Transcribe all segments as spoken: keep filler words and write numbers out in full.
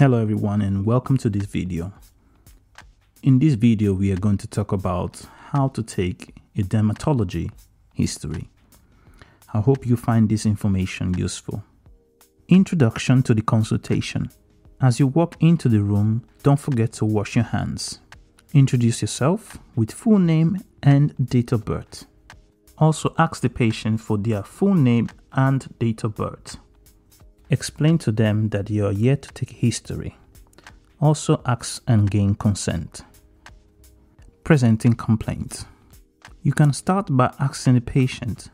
Hello everyone and welcome to this video. In this video we are going to talk about how to take a dermatology history. I hope you find this information useful. Introduction to the consultation. As you walk into the room, don't forget to wash your hands. Introduce yourself with full name and date of birth. Also ask the patient for their full name and date of birth. Explain to them that you are here to take history. Also ask and gain consent. Presenting complaint. You can start by asking the patient,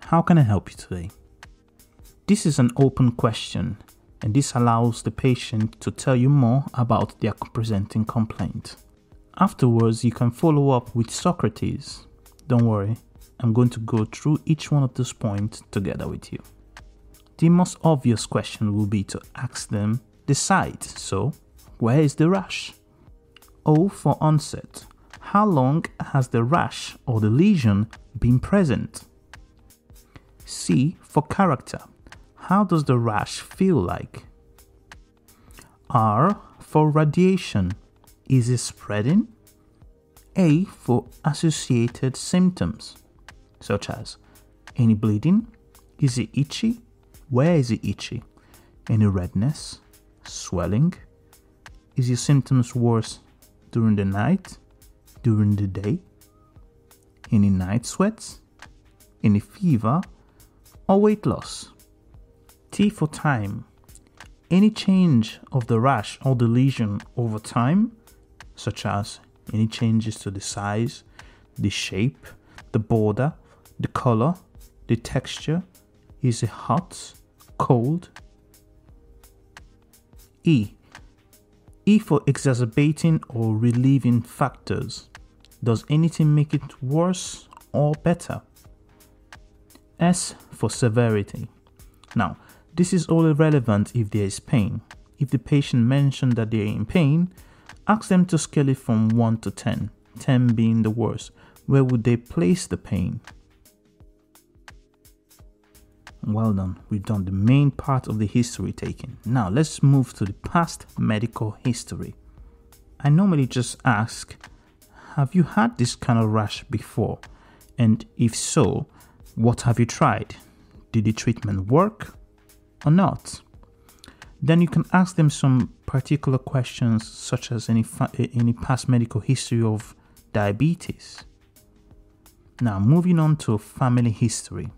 "How can I help you today?" This is an open question, and this allows the patient to tell you more about their presenting complaint. Afterwards, you can follow up with Socrates. Don't worry, I'm going to go through each one of these points together with you. The most obvious question will be to ask them the site. So, where is the rash? O for onset. How long has the rash or the lesion been present? C for character. How does the rash feel like? R for radiation. Is it spreading? A for associated symptoms, such as any bleeding? Is it itchy? Where is it itchy? Any redness? Swelling? Is your symptoms worse during the night? During the day? Any night sweats? Any fever? Or weight loss? T for time. Any change of the rash or the lesion over time, such as any changes to the size, the shape, the border, the color, the texture. Is it hot? Cold? E. E for exacerbating or relieving factors. Does anything make it worse or better? S for severity. Now, this is only relevant if there is pain. If the patient mentioned that they are in pain, ask them to scale it from one to ten, ten being the worst. Where would they place the pain? Well done, we've done the main part of the history taking. Now let's move to the past medical history. I normally just ask, have you had this kind of rash before? And if so, what have you tried? Did the treatment work or not? Then you can ask them some particular questions, such as any, any past medical history of diabetes. Now moving on to family history.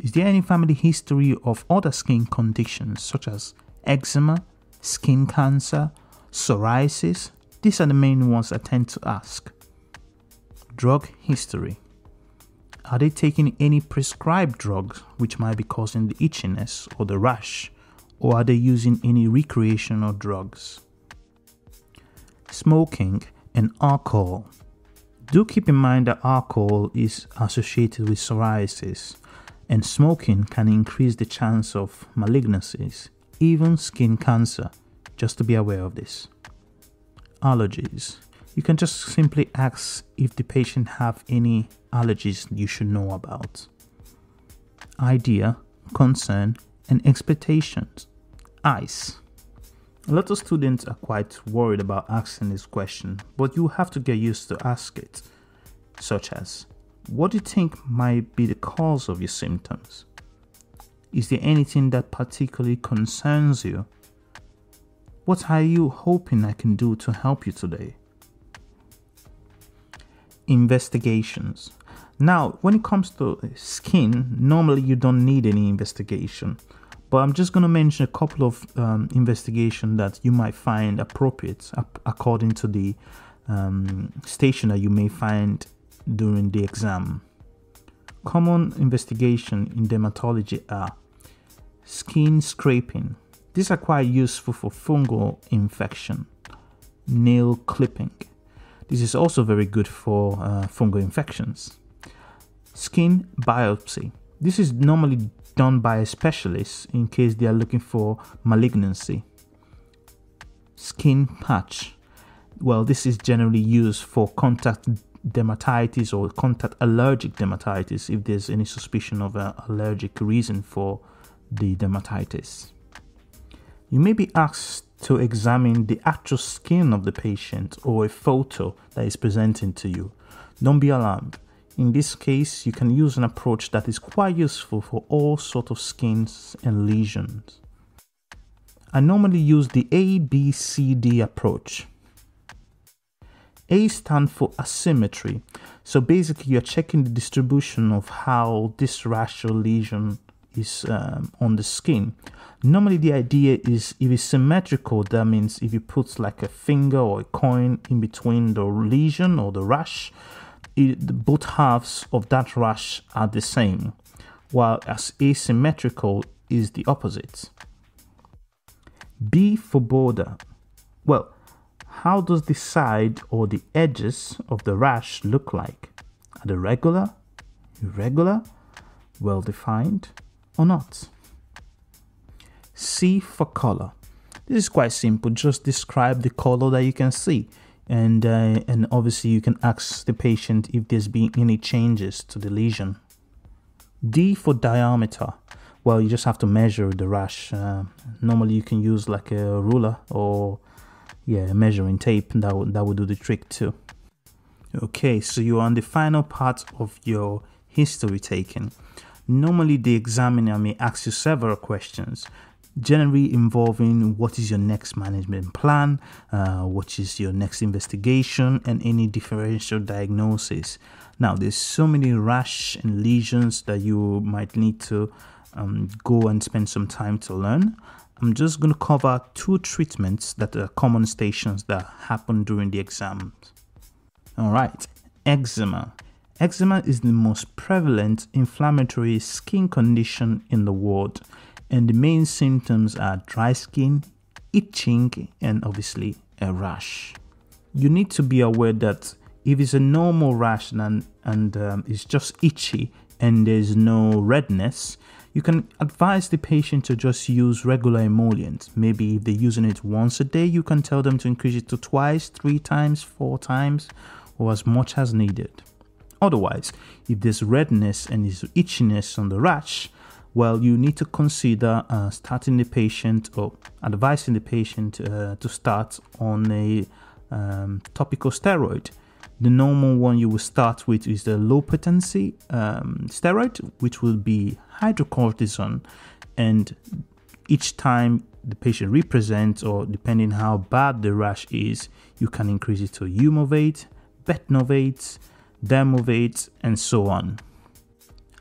Is there any family history of other skin conditions such as eczema, skin cancer, psoriasis? These are the main ones I tend to ask. Drug history. Are they taking any prescribed drugs which might be causing the itchiness or the rash? Or are they using any recreational drugs? Smoking and alcohol. Do keep in mind that alcohol is associated with psoriasis. And smoking can increase the chance of malignancies, even skin cancer, just to be aware of this. Allergies. You can just simply ask if the patient have any allergies you should know about. Idea, concern, and expectations. Eyes. A lot of students are quite worried about asking this question, but you have to get used to ask it, such as, what do you think might be the cause of your symptoms? Is there anything that particularly concerns you? What are you hoping I can do to help you today? Investigations. Now, when it comes to skin, normally you don't need any investigation, but I'm just going to mention a couple of um, investigations that you might find appropriate according to the um, station that you may find during the exam. Common investigation in dermatology are skin scraping. These are quite useful for fungal infection. Nail clipping. This is also very good for uh, fungal infections. Skin biopsy. This is normally done by a specialist in case they are looking for malignancy. Skin patch. Well, this is generally used for contact dermatitis or contact allergic dermatitis if there's any suspicion of an allergic reason for the dermatitis. You may be asked to examine the actual skin of the patient or a photo that is presenting to you. Don't be alarmed. In this case, you can use an approach that is quite useful for all sorts of skins and lesions. I normally use the A B C D approach. A stands for asymmetry. So basically you're checking the distribution of how this rash or lesion is um, on the skin. Normally the idea is if it's symmetrical, that means if you put like a finger or a coin in between the lesion or the rash, it, both halves of that rash are the same, while as asymmetrical is the opposite. B for border. Well, how does the side or the edges of the rash look like? Are they regular, irregular, well defined, or not? C for color. This is quite simple. Just describe the color that you can see, and uh, and obviously you can ask the patient if there's been any changes to the lesion. D for diameter. Well, you just have to measure the rash. Uh, normally you can use like a ruler or yeah, measuring tape, and that would that would do the trick too. Okay, so you're on the final part of your history taking. Normally the examiner may ask you several questions, generally involving what is your next management plan, uh, what is your next investigation, and any differential diagnosis. Now there's so many rash and lesions that you might need to um, go and spend some time to learn. I'm just going to cover two treatments that are common stations that happen during the exam. All right, eczema. Eczema is the most prevalent inflammatory skin condition in the world, and the main symptoms are dry skin, itching, and obviously a rash. You need to be aware that if it's a normal rash and, and um, it's just itchy and there's no redness, you can advise the patient to just use regular emollient. Maybe if they're using it once a day, you can tell them to increase it to twice, three times, four times, or as much as needed. Otherwise, if there's redness and there's itchiness on the rash, well, you need to consider uh, starting the patient or advising the patient uh, to start on a um, topical steroid. The normal one you will start with is the low potency um, steroid, which will be hydrocortisone, and each time the patient represents, or depending how bad the rash is, you can increase it to Umovate, Betnovate, Dermovate, and so on.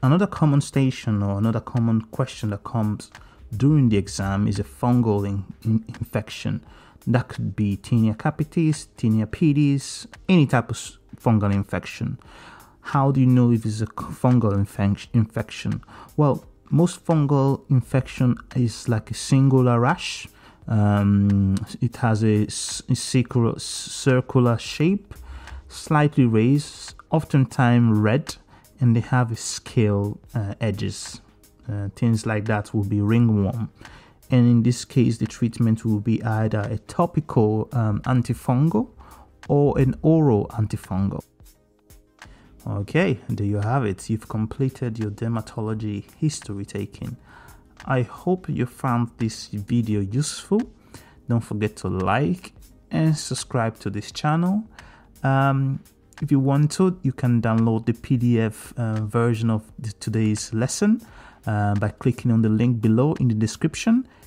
Another common station or another common question that comes during the exam is a fungal in in infection. That could be tinea capitis, tinea pedis, any type of fungal infection. How do you know if it's a fungal inf infection? Well, most fungal infection is like a singular rash. Um, it has a, a circular, circular shape, slightly raised, oftentimes red, and they have scale uh, edges. Uh, things like that will be ringworm. And in this case, the treatment will be either a topical um, antifungal or an oral antifungal. Okay, there you have it. You've completed your dermatology history taking. I hope you found this video useful. Don't forget to like and subscribe to this channel. Um, if you want to, you can download the P D F uh, version of the, today's lesson uh, by clicking on the link below in the description.